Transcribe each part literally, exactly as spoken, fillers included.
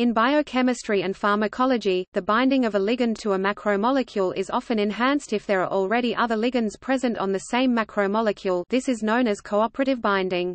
In biochemistry and pharmacology, the binding of a ligand to a macromolecule is often enhanced if there are already other ligands present on the same macromolecule. This is known as cooperative binding.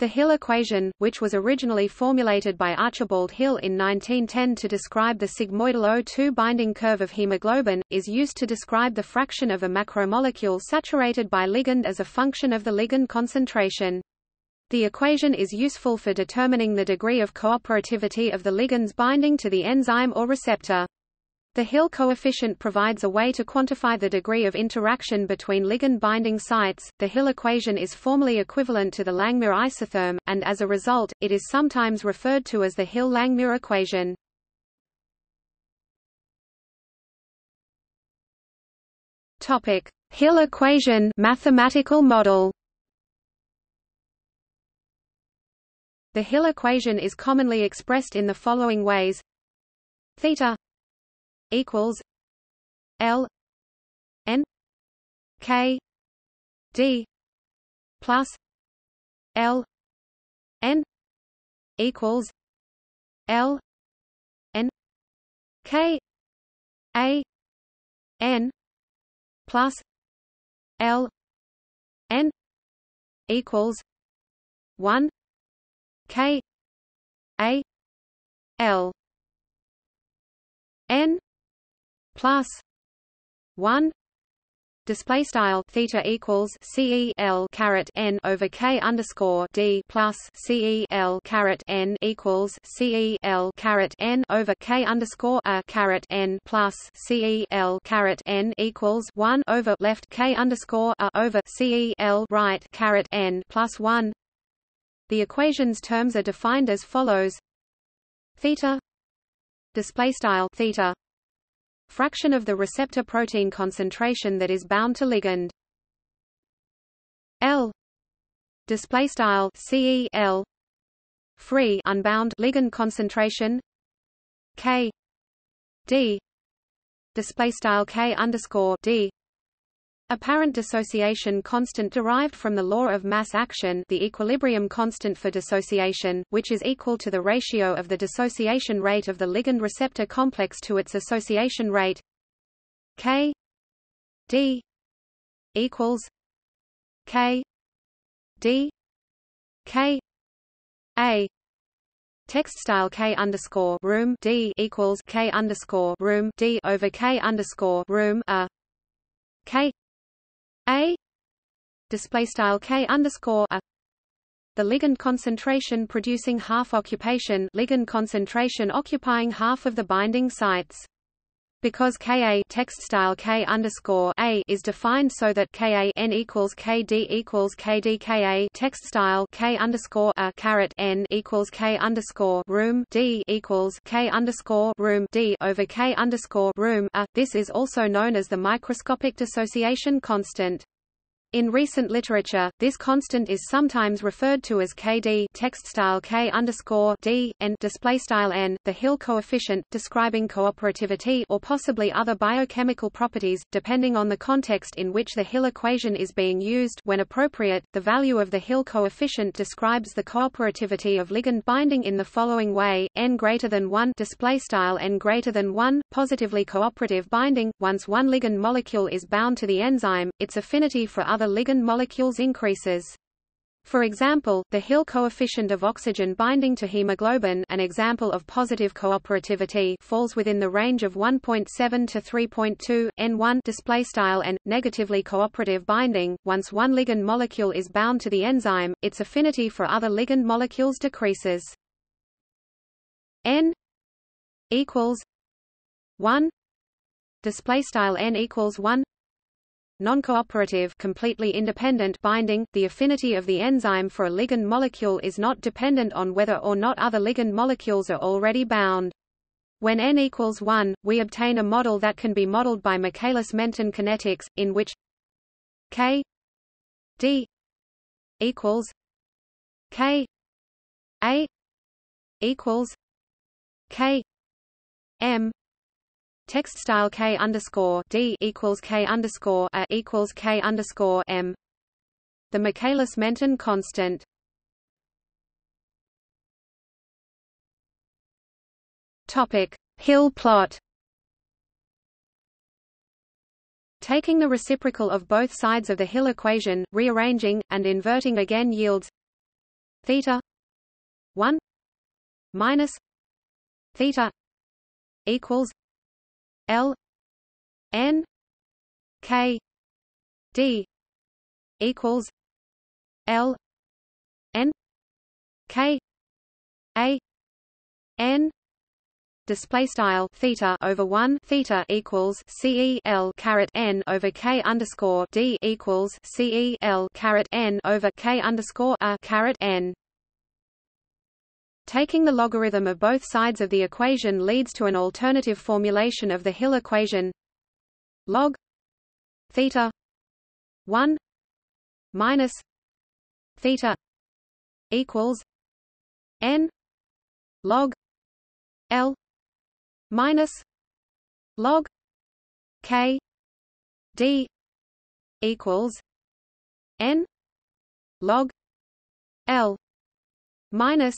The Hill equation, which was originally formulated by Archibald Hill in nineteen ten to describe the sigmoidal O two binding curve of haemoglobin, is used to describe the fraction of a macromolecule saturated by ligand as a function of the ligand concentration. The equation is useful for determining the degree of cooperativity of the ligand's binding to the enzyme or receptor. The Hill coefficient provides a way to quantify the degree of interaction between ligand binding sites. The Hill equation is formally equivalent to the Langmuir isotherm, and as a result, it is sometimes referred to as the Hill-Langmuir equation. Topic: Hill equation mathematical model. The Hill equation is commonly expressed in the following ways: theta equals L N K D plus L N equals L N K A N plus L N equals one K A L N plus one display style theta equals C E L caret N over K underscore D plus C E L caret N equals C E L caret N over K underscore A caret N plus C E L caret N equals one over left K underscore A over C E L right caret N plus one. The equation's terms are defined as follows: theta display style theta fraction of the receptor protein concentration that is bound to ligand. L display style C E L free unbound ligand concentration. K D display style K underscore D apparent dissociation constant derived from the law of mass action, the equilibrium constant for dissociation, which is equal to the ratio of the dissociation rate of the ligand-receptor complex to its association rate. K D equals K D K A text style K underscore room D equals K underscore room D over K underscore room A K A display style K underscore A the ligand concentration producing half occupation ligand concentration occupying half of the binding sites. Because K A text style K underscore A is defined so that K A N equals K D equals K D K A text style K underscore A caret N equals K underscore room D equals K underscore room D over K underscore room A. This is also known as the microscopic dissociation constant. In recent literature, this constant is sometimes referred to as K D text style K underscore D and display style N. The Hill coefficient, describing cooperativity or possibly other biochemical properties, depending on the context in which the Hill equation is being used. When appropriate, the value of the Hill coefficient describes the cooperativity of ligand binding in the following way: N greater than one display style N greater than one, positively cooperative binding. Once one ligand molecule is bound to the enzyme, its affinity for other ligand molecules increases. For example, the Hill coefficient of oxygen binding to hemoglobin, an example of positive cooperativity, falls within the range of one point seven to three point two, N one display style and negatively cooperative binding. Once one ligand molecule is bound to the enzyme, its affinity for other ligand molecules decreases. N equals one display style N equals one. Non-cooperative, completely independent binding. The affinity of the enzyme for a ligand molecule is not dependent on whether or not other ligand molecules are already bound. When N equals one, we obtain a model that can be modeled by Michaelis-Menten kinetics, in which K D equals K A equals K M text style K underscore D equals K underscore A equals K underscore M the Michaelis-Menten constant. Topic: Hill plot. Taking the reciprocal of both sides of the Hill equation, rearranging and inverting again yields theta one minus theta equals L n k d equals L n k a n. Display style theta over one theta equals C E L caret n over K underscore D equals C E L caret n over K underscore a caret n. Taking the logarithm of both sides of the equation leads to an alternative formulation of the Hill equation: log theta one minus theta equals n log L minus log K D equals n log L minus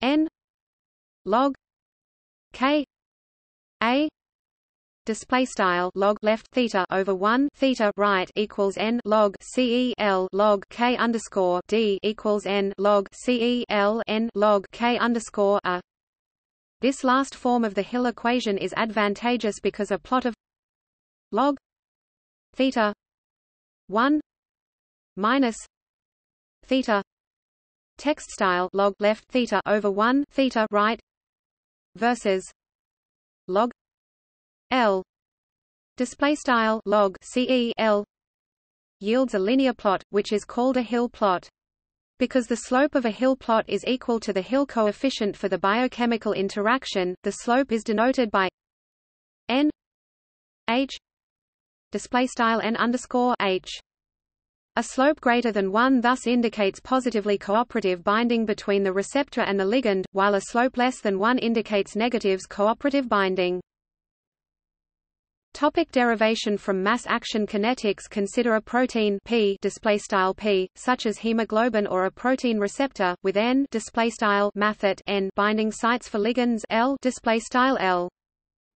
n log K a. Display style log left theta over one theta right equals n log C E L log K underscore D equals n log C E L n log K underscore a. This last form of the Hill equation is advantageous because a plot of log theta one minus theta text style log left theta over one theta right versus log L display style log C E L yields a linear plot, which is called a Hill plot. Because the slope of a Hill plot is equal to the Hill coefficient for the biochemical interaction, the slope is denoted by n h display style n underscore h. A slope greater than one thus indicates positively cooperative binding between the receptor and the ligand, while a slope less than one indicates negatives cooperative binding. Topic derivation from mass action kinetics. Consider a protein P, display style P, such as hemoglobin or a protein receptor, with N, display style mathet N, binding sites for ligands L, display style L.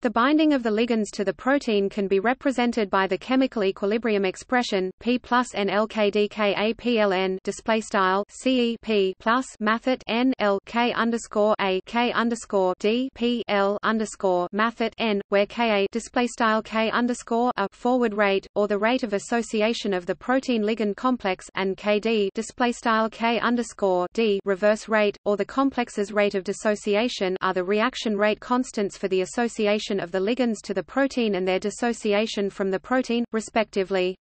The binding of the ligands to the protein can be represented by the chemical equilibrium expression P plus N L K D K A P L N, display style C E P plus mathet N L K underscore A K underscore D P L underscore mathet N, where K A display style K underscore a forward rate or the rate of association of the protein-ligand complex and K D display style K underscore D reverse rate or the complex's rate of dissociation are the reaction rate constants for the association of the ligands to the protein and their dissociation from the protein, respectively.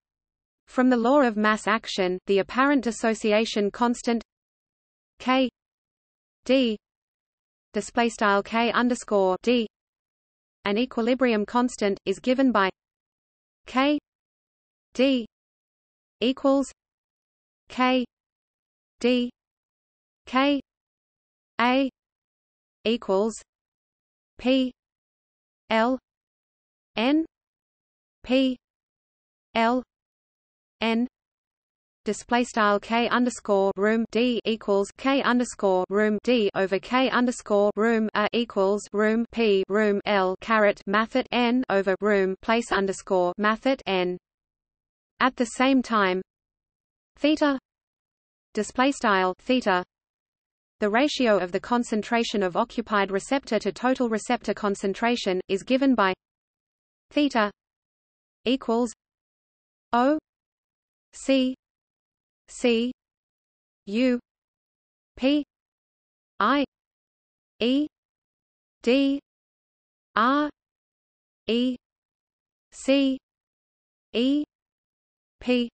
From the law of mass action, the apparent dissociation constant K D display style K underscore D, an equilibrium constant, is given by K D equals K D K A equals P L N P L N display style K underscore room D equals K underscore room D over K underscore room a equals room P room L caret mathet N over room place underscore mathet N. At the same time, theta display style theta, the ratio of the concentration of occupied receptor to total receptor concentration, is given by theta equals O C C U P I E D R E C E P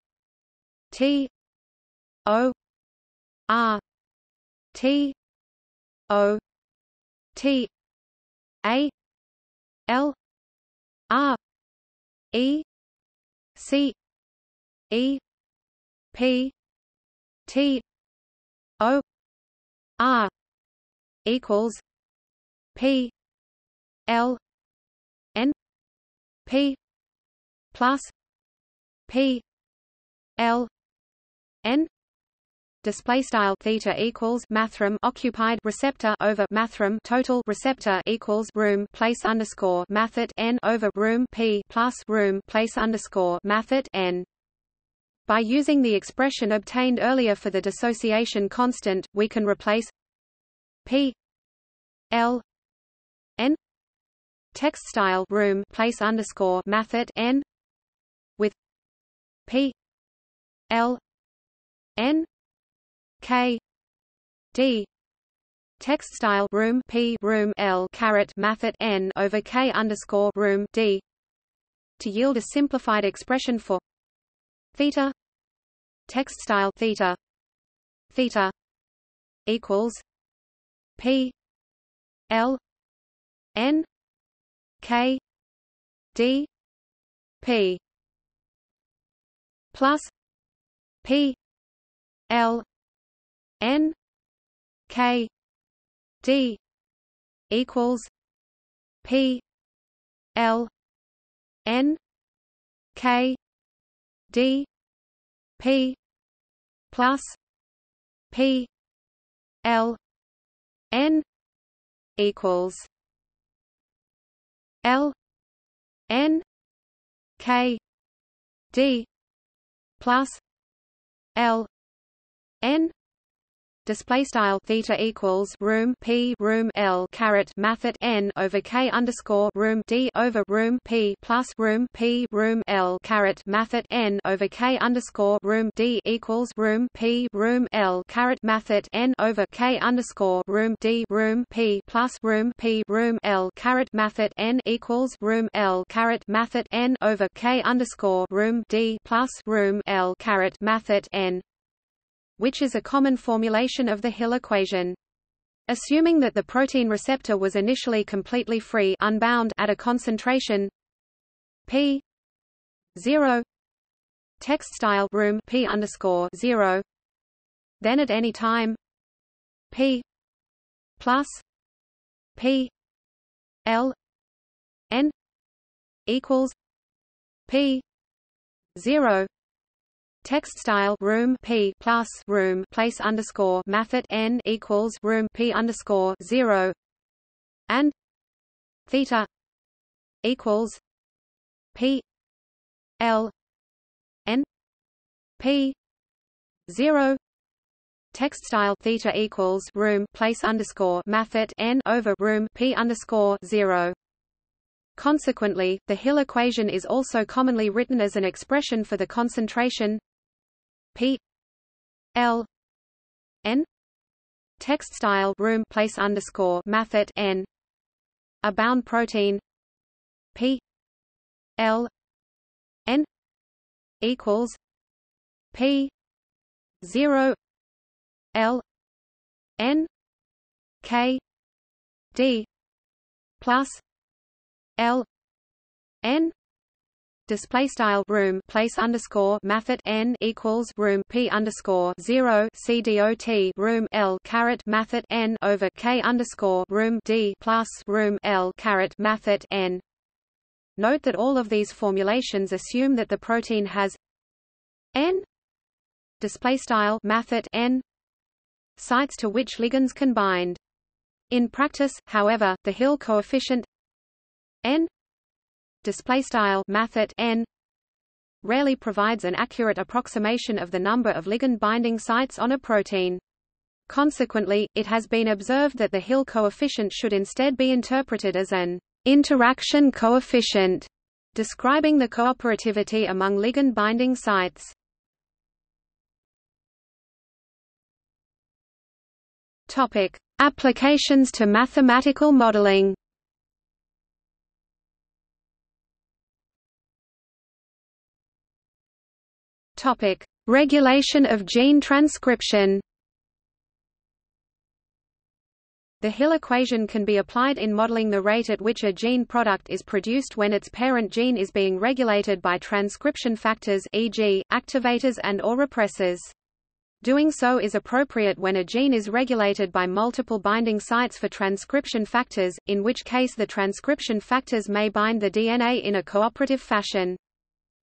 T O R T O T A L R E C E P T O R equals P L N P plus P L N display style theta equals mathrm occupied receptor over mathrm total receptor equals room place underscore mathet n over room p plus room place underscore mathet n. By using the expression obtained earlier for the dissociation constant, we can replace p l n text style room place underscore mathet n with p l n k d text style room p room l caret mathet n over k underscore room d to yield a simplified expression for theta text style theta theta equals p l n k d p plus p l n k d equals p l n k d p plus p l n equals L N K D plus L N display style theta equals room p room l caret mathet n over k underscore room d over room p plus room p room l caret mathet n over k underscore room d equals room p room l caret mathet n over k underscore room d room p plus room p room l caret mathet n equals room l caret mathet n over k underscore room d plus room l caret mathet n, which is a common formulation of the Hill equation. Assuming that the protein receptor was initially completely free unbound at a concentration p zero text style room p underscore zero, then at any time p plus p l n equals p zero text style room p plus room place underscore mathet n equals room p underscore zero, and theta equals p l n p zero text style theta equals room place underscore mathet n over room p underscore zero. Consequently, the Hill equation is also commonly written as an expression for the concentration P L N text style room place underscore mathet N. A bound protein P L N equals P zero L N K D plus L N display style room place underscore mathet n equals room p underscore zero c dot room l caret mathet n over k underscore room d plus room l caret mathet n. Note that all of these formulations assume that the protein has n display style mathet n sites to which ligands can bind. In practice, however, the Hill coefficient n display style mathet n rarely provides an accurate approximation of the number of ligand binding sites on a protein. Consequently, it has been observed that the Hill coefficient should instead be interpreted as an interaction coefficient, describing the cooperativity among ligand binding sites. Topic: Applications to mathematical modeling. Topic: Regulation of gene transcription. The Hill equation can be applied in modeling the rate at which a gene product is produced when its parent gene is being regulated by transcription factors, for example, activators and/or repressors. Doing so is appropriate when a gene is regulated by multiple binding sites for transcription factors, in which case the transcription factors may bind the D N A in a cooperative fashion.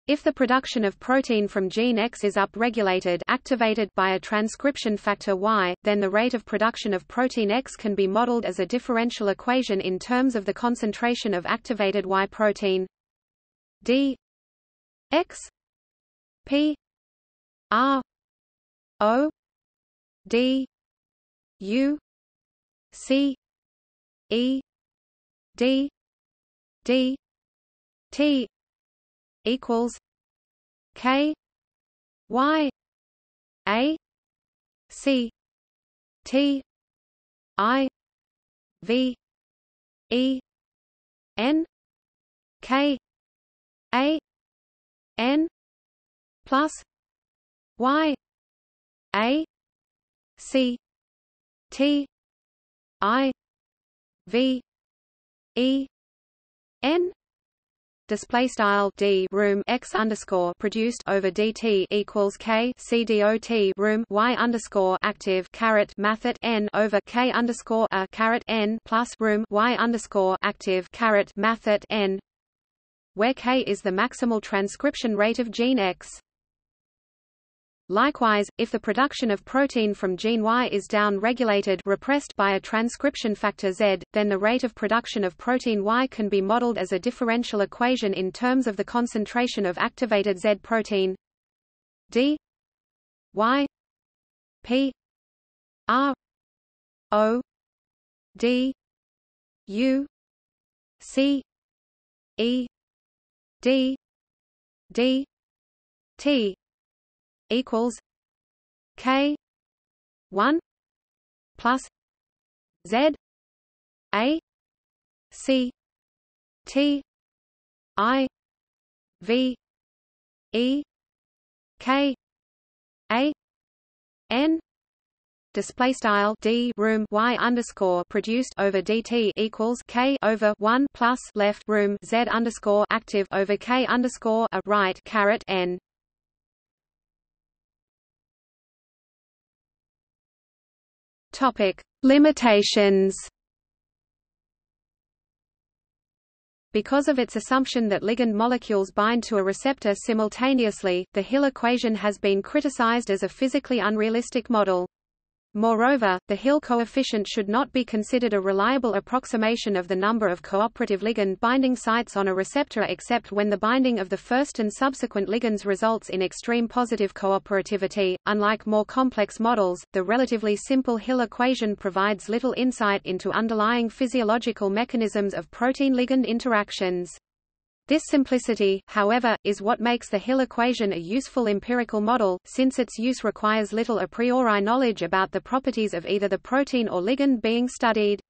If the production of protein from gene X is upregulated activated by a transcription factor Y, then the rate of production of protein X can be modeled as a differential equation in terms of the concentration of activated Y protein d X P R O D U C E D D T equals K Y A C T I V E N K A N plus Y A C T I V E N display style d room x underscore produced over dt equals k c dot room y underscore active caret mathet n over k underscore a caret n plus room y underscore active caret mathet n, where k is the maximal transcription rate of gene X. Likewise, if the production of protein from gene Y is down-regulated repressed by a transcription factor Z, then the rate of production of protein Y can be modeled as a differential equation in terms of the concentration of activated Z protein d y p r o d u c e d d t equals K one plus Z A C T I V E K A N display style d room y underscore produced over dt equals k over one plus left room z underscore active over k underscore a right caret n. Topic: Limitations. Because of its assumption that ligand molecules bind to a receptor simultaneously, the Hill equation has been criticized as a physically unrealistic model. Moreover, the Hill coefficient should not be considered a reliable approximation of the number of cooperative ligand binding sites on a receptor except when the binding of the first and subsequent ligands results in extreme positive cooperativity. Unlike more complex models, the relatively simple Hill equation provides little insight into underlying physiological mechanisms of protein-ligand interactions. This simplicity, however, is what makes the Hill equation a useful empirical model, since its use requires little a priori knowledge about the properties of either the protein or ligand being studied.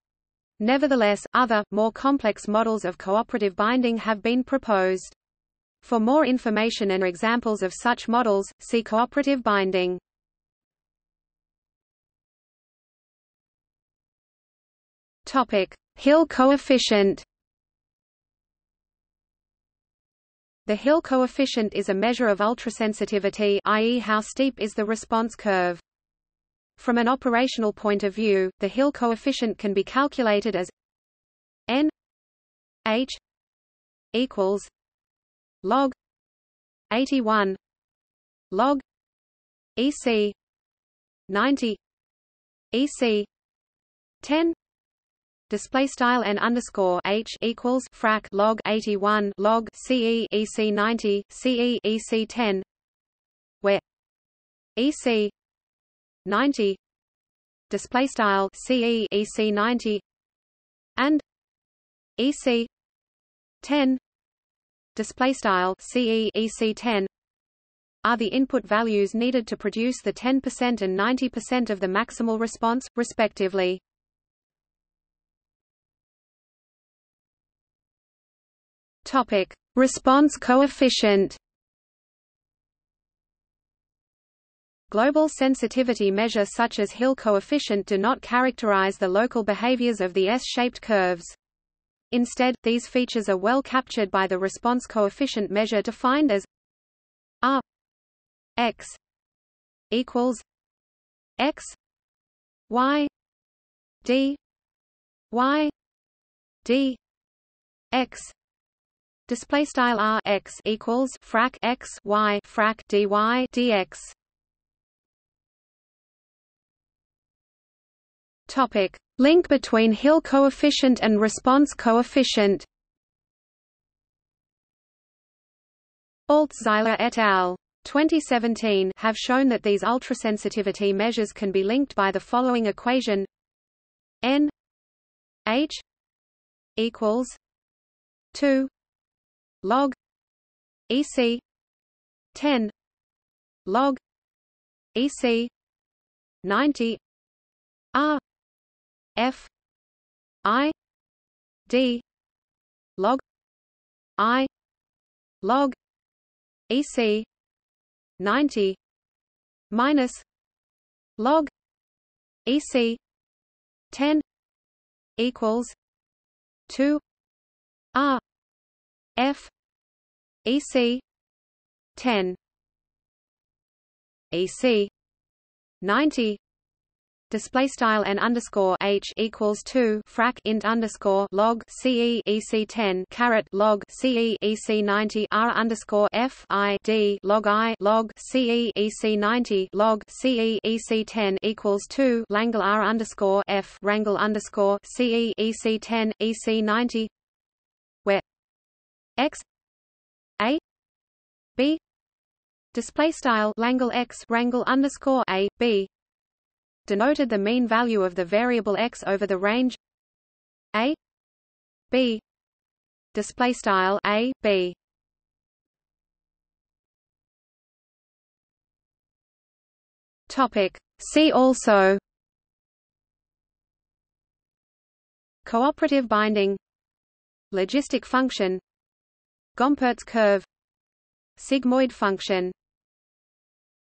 Nevertheless, other, more complex models of cooperative binding have been proposed. For more information and examples of such models, see cooperative binding. Topic: Hill coefficient. The Hill coefficient is a measure of ultrasensitivity, that is how steep is the response curve. From an operational point of view, the Hill coefficient can be calculated as n h equals log eighty-one log E C ninety E C ten. Display style n underscore h equals frac log eighty-one log C E E C ninety C E E C ten, where E C ninety display style C E E C ninety and E C ten display style C E E C ten are the input values needed to produce the ten percent and ninety percent of the maximal response, respectively. Topic: Response coefficient. Global sensitivity measures such as Hill coefficient do not characterize the local behaviors of the S-shaped curves. Instead, these features are well captured by the response coefficient measure defined as R x equals x y d y d x display style r x equals frac x y frac dy dx. Topic: link between Hill coefficient and response coefficient. Altszyler et al. twenty seventeen have shown that these ultrasensitivity measures can be linked by the following equation: n h equals two log E C ten log E C ninety R F I D log I log E C ninety minus log E C ten equals two R F E C ten E C ninety display style n underscore h equals two frac int underscore log C E E C ten caret log C E E C ninety R underscore F I D log I log C E E C ninety log C E E C ten equals two Langle R underscore F Wrangle underscore C E E C ten E C ninety, where x a b display style Langle x Wrangle underscore a b denoted the mean value of the variable x over the range a b display style a b. Topic: see also cooperative binding, logistic function, Gompertz curve, sigmoid function.